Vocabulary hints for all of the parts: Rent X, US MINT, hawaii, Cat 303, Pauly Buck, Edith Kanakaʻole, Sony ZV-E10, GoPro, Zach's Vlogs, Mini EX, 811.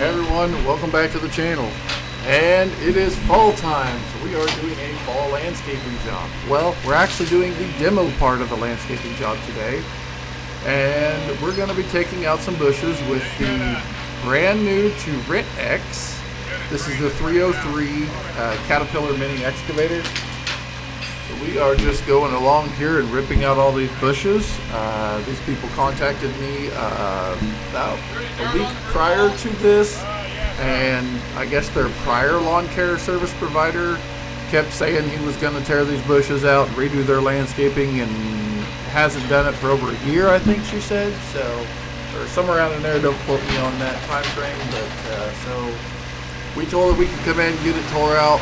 Everyone, welcome back to the channel. And it is fall time, so we are doing a fall landscaping job. Well, we're actually doing the demo part of the landscaping job today, and we're going to be taking out some bushes with the brand new to Rent X. This is the 303 Caterpillar mini excavator. So we are just going along here and ripping out all these bushes. These people contacted me about a week prior to this, and I guess their prior lawn care service provider kept saying he was going to tear these bushes out and redo their landscaping, and hasn't done it for over a year, I think she said, so, or somewhere around in there. Don't quote me on that time frame, but so we told her we could come in and get it tore out.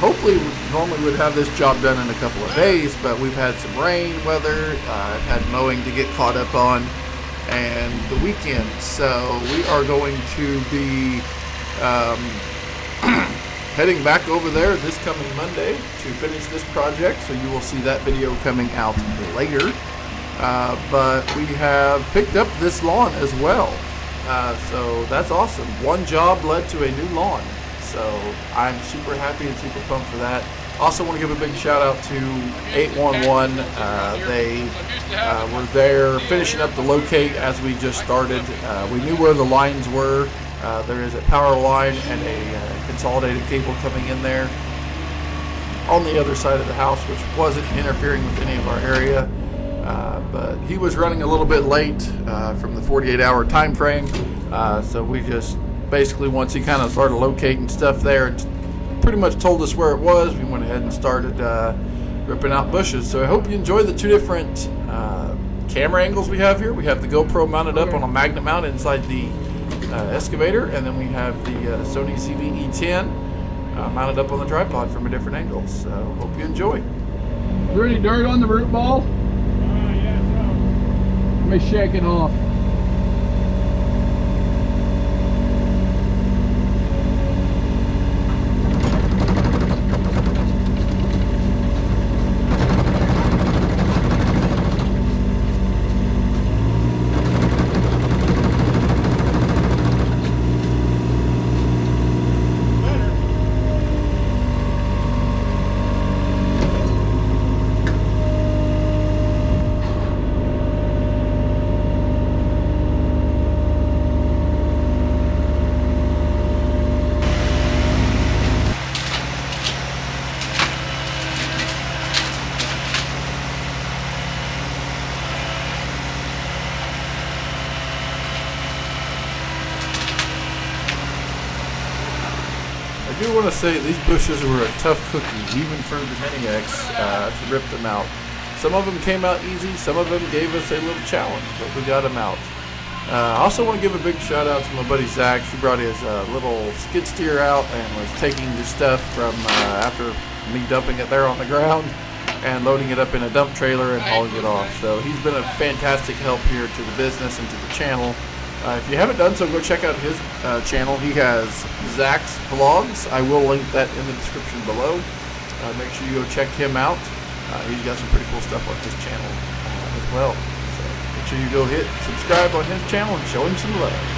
Hopefully, normally we'd have this job done in a couple of days, but we've had some rain, weather, I've had mowing to get caught up on, and the weekend. So we are going to be heading back over there this coming Monday to finish this project. So you will see that video coming out later. But we have picked up this lawn as well. So that's awesome. One job led to a new lawn. So I'm super happy and super pumped for that. Also want to give a big shout out to 811. They were there finishing up the locate as we just started. We knew where the lines were. There is a power line and a consolidated cable coming in there on the other side of the house, which wasn't interfering with any of our area. But he was running a little bit late from the 48-hour time frame. So we just basically, once he kind of started locating stuff there and pretty much told us where it was, we went ahead and started ripping out bushes. So I hope you enjoy the two different camera angles we have here. We have the GoPro mounted up on a magnet mount inside the excavator, and then we have the Sony ZV-E10 mounted up on the tripod from a different angle. So hope you enjoy. Is there any dirt on the root ball? Yes, sir. Let me shake it off. I do want to say these bushes were a tough cookie, even for the Mini X, to rip them out. Some of them came out easy, some of them gave us a little challenge, but we got them out. I also want to give a big shout out to my buddy Zach. He brought his little skid steer out and was taking the stuff from after me dumping it there on the ground and loading it up in a dump trailer and hauling it off. So he's been a fantastic help here to the business and to the channel. If you haven't done so, go check out his channel. He has Zach's Vlogs. I will link that in the description below. Make sure you go check him out. He's got some pretty cool stuff on his channel as well. So make sure you go hit subscribe on his channel and show him some love.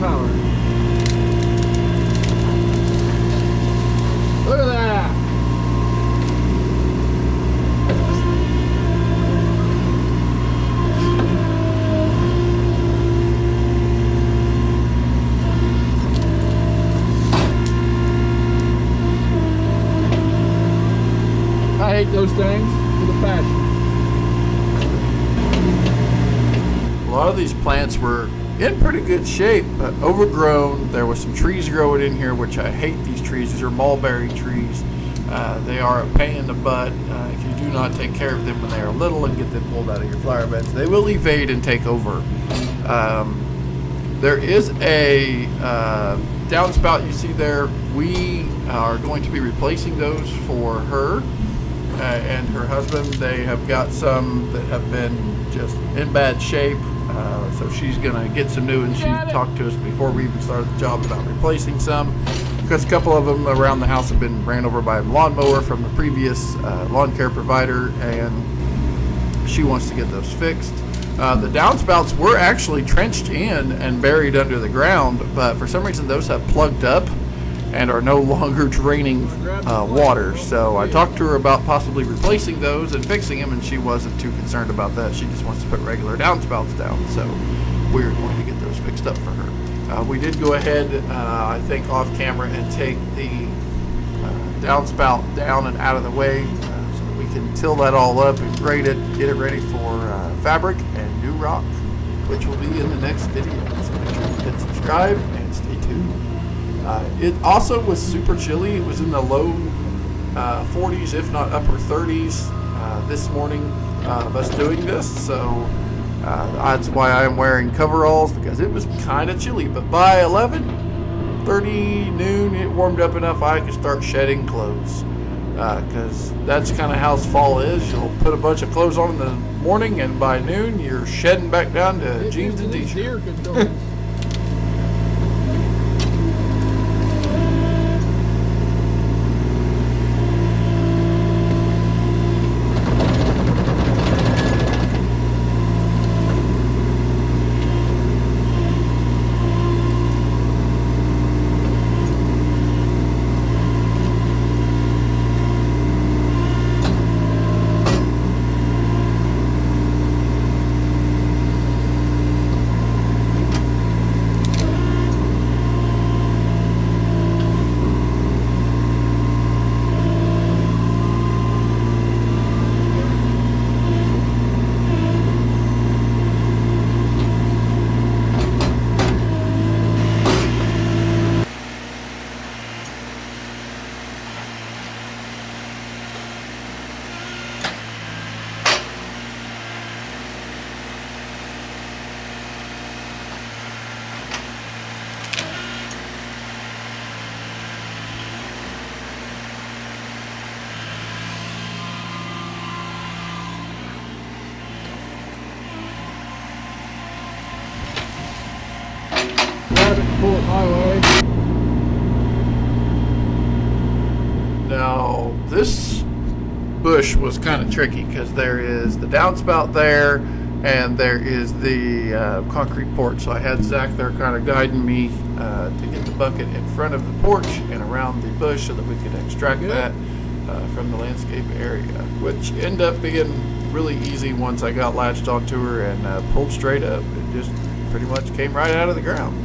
horsepower. Look at that! I hate those things with a passion. A lot of these plants were in pretty good shape, but overgrown. There were some trees growing in here, which I hate these trees. These are mulberry trees. They are a pain in the butt if you do not take care of them when they are little and get them pulled out of your flower beds. They will evade and take over. There is a downspout you see there. We are going to be replacing those for her and her husband. They have got some that have been just in bad shape. So she's gonna get some new, and she talked to us before we even started the job about replacing some, because a couple of them around the house have been ran over by a lawnmower from the previous lawn care provider, and she wants to get those fixed. The downspouts were actually trenched in and buried under the ground, but for some reason those have plugged up and are no longer draining water. So I talked to her about possibly replacing those and fixing them, and she wasn't too concerned about that. She just wants to put regular downspouts down, so we're going to get those fixed up for her. We did go ahead, I think off camera, and take the downspout down and out of the way so that we can till that all up and grade it, get it ready for fabric and new rock, which will be in the next video. So make sure you hit subscribe and stay tuned. It also was super chilly. It was in the low 40s, if not upper 30s, this morning of us doing this. So that's why I'm wearing coveralls, because it was kind of chilly. But by 11:30 noon, it warmed up enough I could start shedding clothes, because that's kind of how fall is. You'll put a bunch of clothes on in the morning, and by noon, you're shedding back down to jeans and t-shirt. Pull it my way. Now, this bush was kind of tricky, because there is the downspout there and there is the concrete porch. So I had Zach there kind of guiding me to get the bucket in front of the porch and around the bush so that we could extract that from the landscape area, which ended up being really easy once I got latched onto her and pulled straight up. It just pretty much came right out of the ground.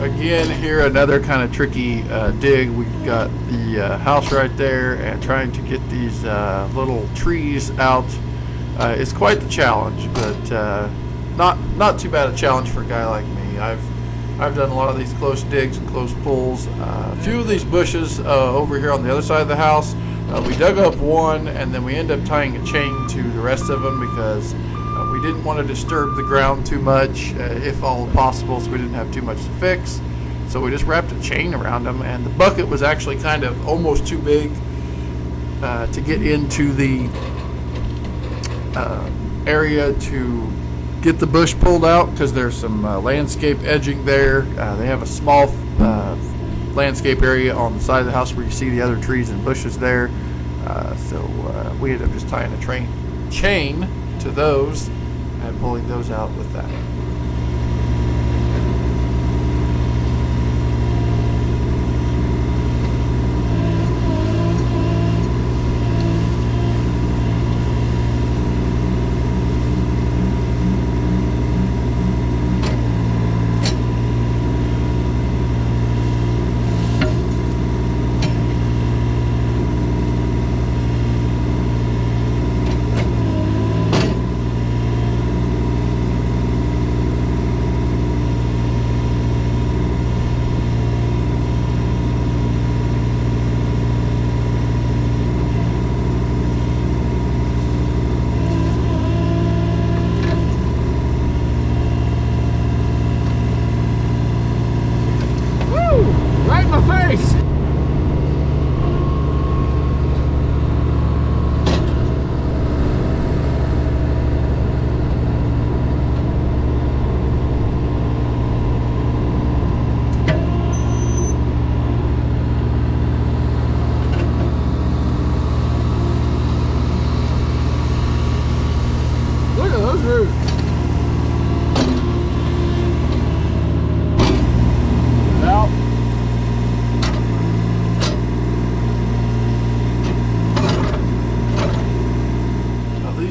Again, here another kind of tricky dig. We've got the house right there, and trying to get these little trees out is quite the challenge, but not too bad a challenge for a guy like me. I've I've done a lot of these close digs and close pulls. A few of these bushes over here on the other side of the house, we dug up one and then we end up tying a chain to the rest of them because we didn't want to disturb the ground too much, if all possible, so we didn't have too much to fix. So we just wrapped a chain around them, and the bucket was actually kind of almost too big to get into the area to get the bush pulled out, because there's some landscape edging there. They have a small landscape area on the side of the house where you see the other trees and bushes there. So we ended up just tying a chain to those and pulling those out with that.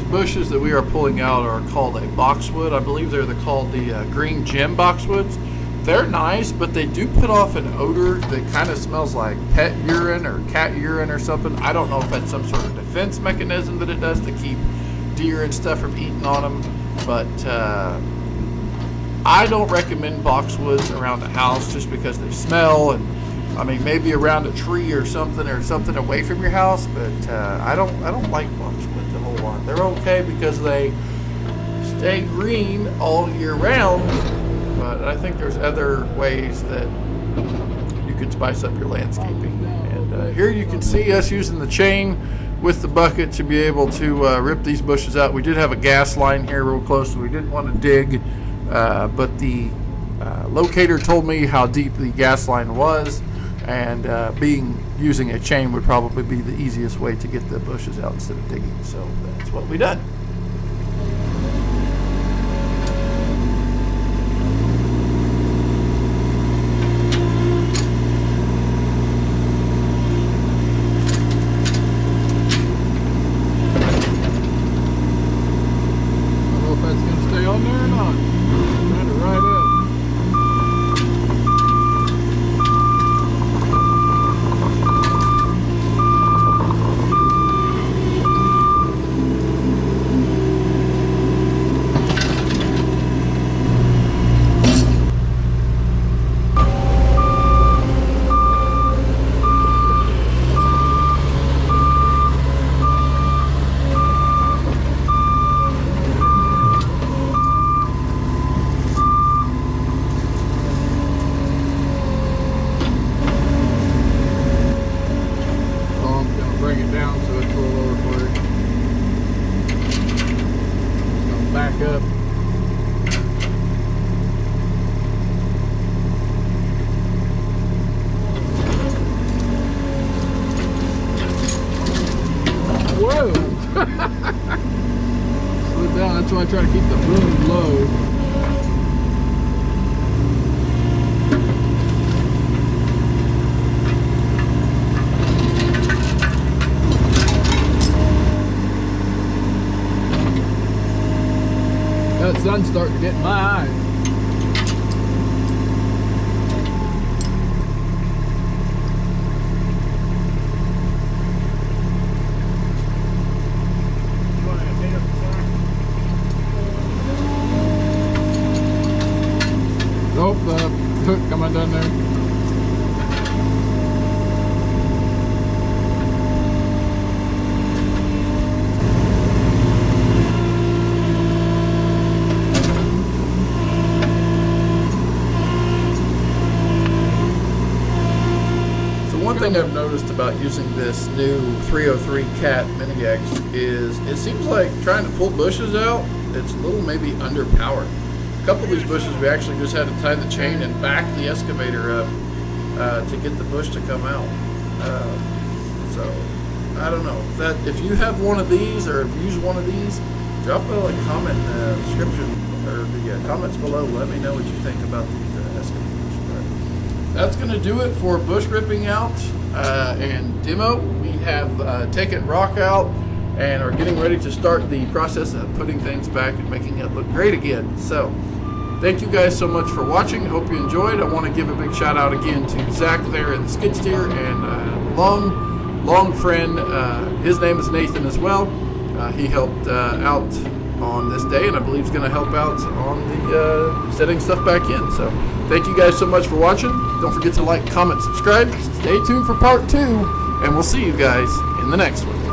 Bushes that we are pulling out are called a boxwood. I believe they're called the green gem boxwoods. They're nice, but they do put off an odor that kind of smells like pet urine or cat urine or something. I don't know if that's some sort of defense mechanism that it does to keep deer and stuff from eating on them, but I don't recommend boxwoods around the house just because they smell. And I mean, maybe around a tree or something away from your house, but I don't like boxwoods a whole lot. They're okay because they stay green all year round, but I think there's other ways that you could spice up your landscaping. And here you can see us using the chain with the bucket to be able to rip these bushes out. We did have a gas line here real close, so we didn't want to dig, but the locator told me how deep the gas line was, and using a chain would probably be the easiest way to get the bushes out instead of digging. So that's what we done. I don't know if that's going to stay on there or not. I'm trying to ride it. That's why I try to keep the boom low. That sun's starting to get in my eyes. hook coming down there. One thing I've noticed about using this new 303 Cat Mini X is it seems like trying to pull bushes out, it's a little maybe underpowered. A couple of these bushes we actually just had to tie the chain and back the excavator up to get the bush to come out. So I don't know. If you have one of these or have used one of these, drop a comment description or the comments below. Let me know what you think about these excavators. That's going to do it for bush ripping out and demo. We have taken rock out and are getting ready to start the process of putting things back and making it look great again. So thank you guys so much for watching. I hope you enjoyed. I want to give a big shout out again to Zach there in the skid steer and long friend. His name is Nathan as well. He helped out on this day, and I believe he's going to help out on the setting stuff back in. So thank you guys so much for watching. Don't forget to like, comment, subscribe. Stay tuned for part 2, and we'll see you guys in the next one.